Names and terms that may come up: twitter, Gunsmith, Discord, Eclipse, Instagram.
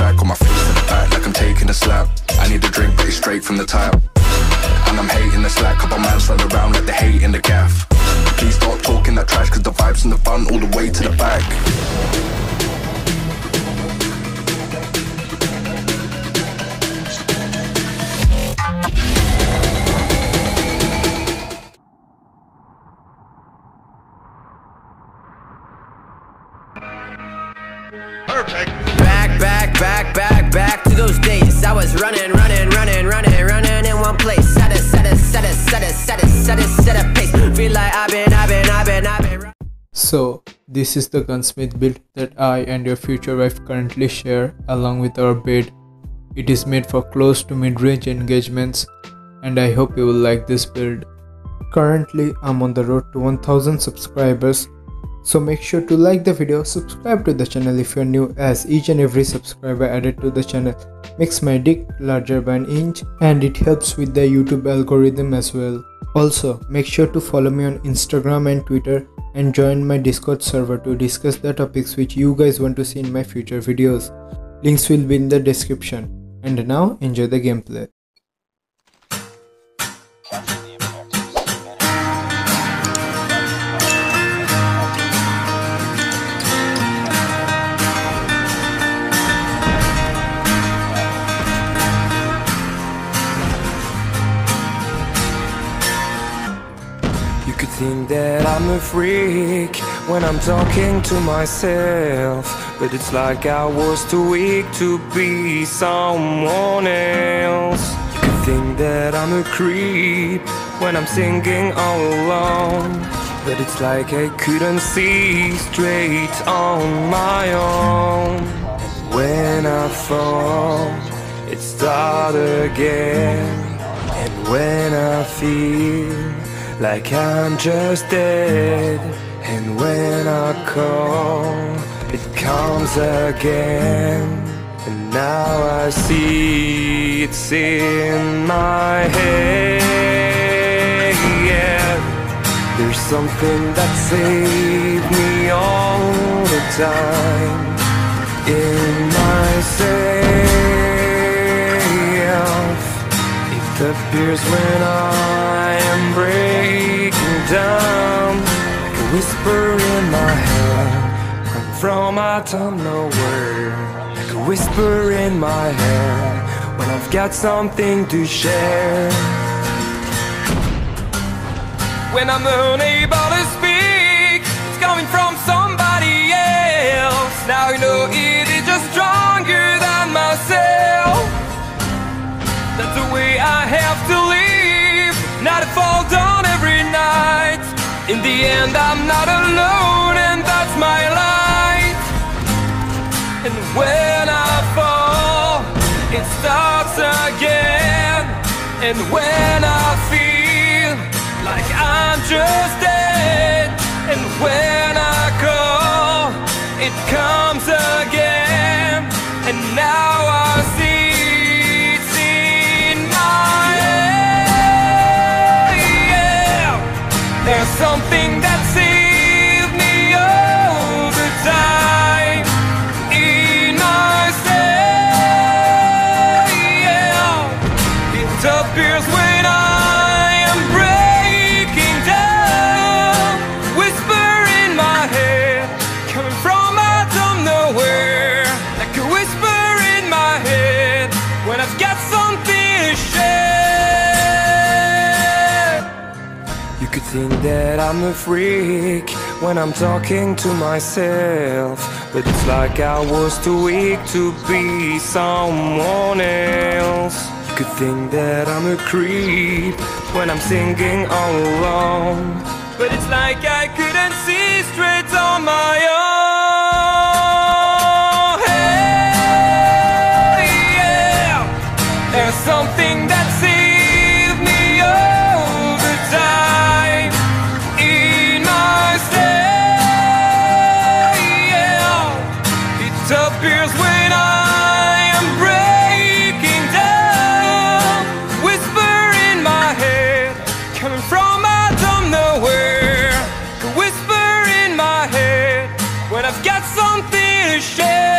track, got my face to the back like I'm taking a slap. I need a drink, but it's straight from the tap. And I'm hating the slack, couple man slide around like they hate in the gaff. Please stop talking that trash, cause the vibe's in the front all the way to the back. Back to those days I was running in one place. Set a pace. Feel like I've been. So this is the gunsmith build that I and your future wife currently share along with our bed. It is made for close to mid-range engagements and I hope you will like this build. Currently I'm on the road to 1000 subscribers. So make sure to like the video, subscribe to the channel if you're new, as each and every subscriber added to the channel makes my dick larger by an inch and it helps with the YouTube algorithm as well. Also, make sure to follow me on Instagram and Twitter and join my Discord server to discuss the topics which you guys want to see in my future videos. Links will be in the description. And now enjoy the gameplay. Think that I'm a freak when I'm talking to myself, but it's like I was too weak to be someone else. You could think that I'm a creep when I'm singing all alone, but it's like I couldn't see straight on my own. When I fall, it starts again, and when I feel like I'm just dead, and when I call, it comes again. And now I see it's in my head, yeah. There's something that saved me all the time in myself. It appears when I am brave down, like a whisper in my head, come from I don't know where. Like a whisper in my head, when I've got something to share. When I'm unable to speak, it's coming from somebody else. Now I know it is just stronger than myself. That's the way I have to live, not to fall down every night. In the end, I'm not alone, and that's my light. And when I fall, it starts again. And when I feel like I'm just dead, and when I call, it comes again. And now I see it's in my head, yeah. There's something that saved me all the time in myself, yeah. It appears when I am breaking down, whisper in my head, coming from I don't know where. Like a whisper in my head, when I've got something to share. You could think that I'm a freak when I'm talking to myself, but it's like I was too weak to be someone else. You could think that I'm a creep when I'm singing all alone, but it's like I couldn't see straight on my own. Hey, yeah. There's something that's in appears when I am breaking down, whisper in my head, coming from I don't know where. A whisper in my head, when I've got something to share.